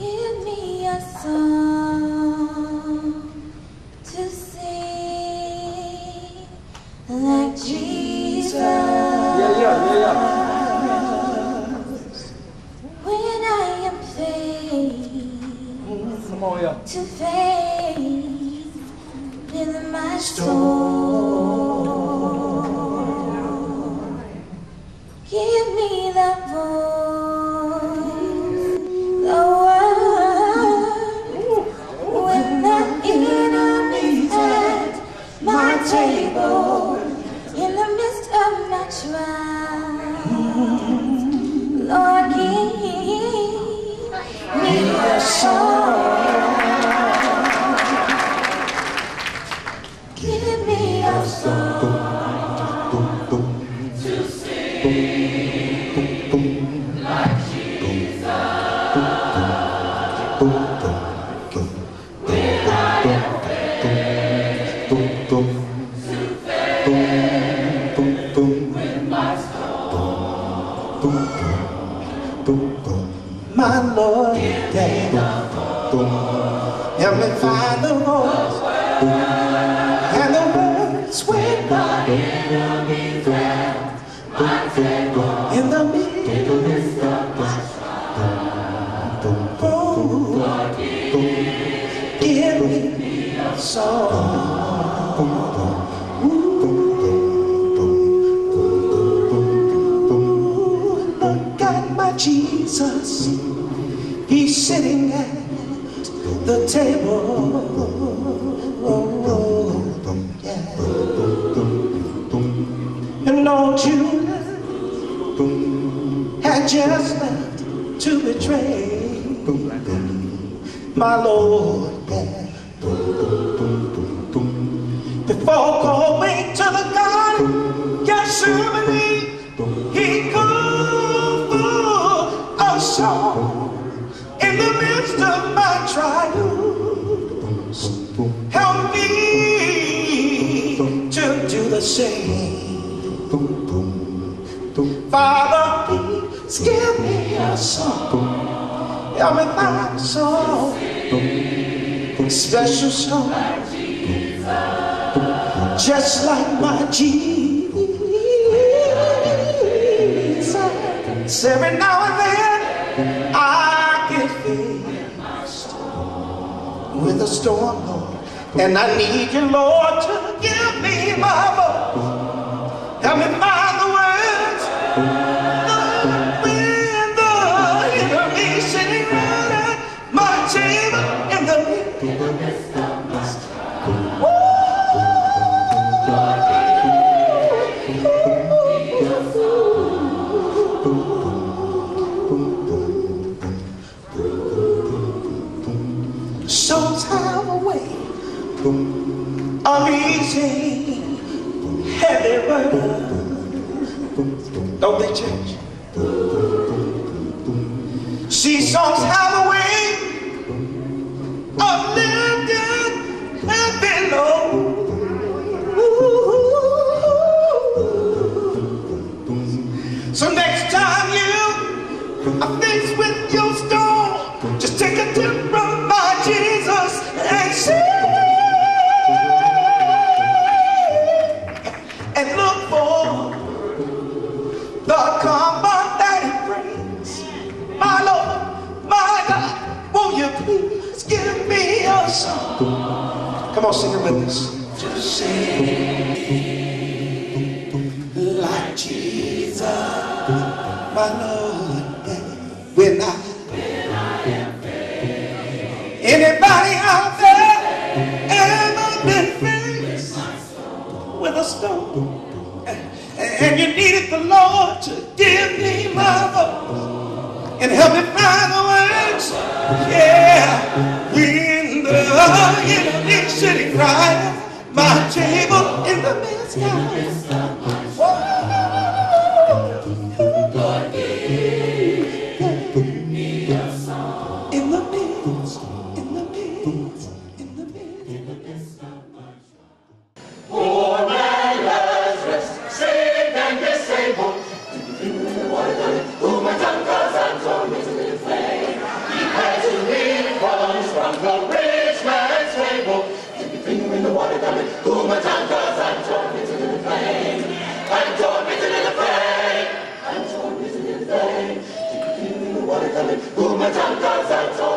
Give me a song to sing like Jesus. When I am faced to face in my storm, give me the voice. Lord, give me a song. Give me a song to sing like Jesus. When I am faced to face with my storm, my Lord, help me find the words and the words when my enemies drown my table in the midst of my storm. Lord, give me a song. Jesus, he's sitting at the table, and Lord Judas had just left to betray my Lord. Before going to the garden, Gethsemane, he called for song in the midst of my trials. Help me to do the same. Father, please give me a song. Help me find a song, a special song, just like my Jesus. Every now and then I get faced with a storm, Lord, and I need you, Lord, to give me my voice. Help me find the words. When the enemy sitting round at my table in the midst of my storm. So time away, I'm easy, heavy burden. Don't they change? See, some time away, I'm lifted and below. So next time you are faced with your storm, just take a tip from Jesus and sing, and look for the comfort that He brings. My Lord, my God, will you please give me a song? Come on, sing it with us. To sing like Jesus, my Lord, when I am. Anybody out there ever been faced with a storm, and you needed the Lord to give me my voice and help me find the words? Yeah, when the enemy sitting right at my table in the midst of my who my tongue cause I'm tormented in flame. He has to me. the rich man's table. Keep your finger in the water, darling. Cool my tongue, cause I'm torn missing in the flame. I'm torn missing in the flame. I'm torn missing in the flame. Keep your finger in the water, darling. Cool my tongue, cause I'm torn.